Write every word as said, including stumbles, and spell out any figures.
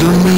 riddle me.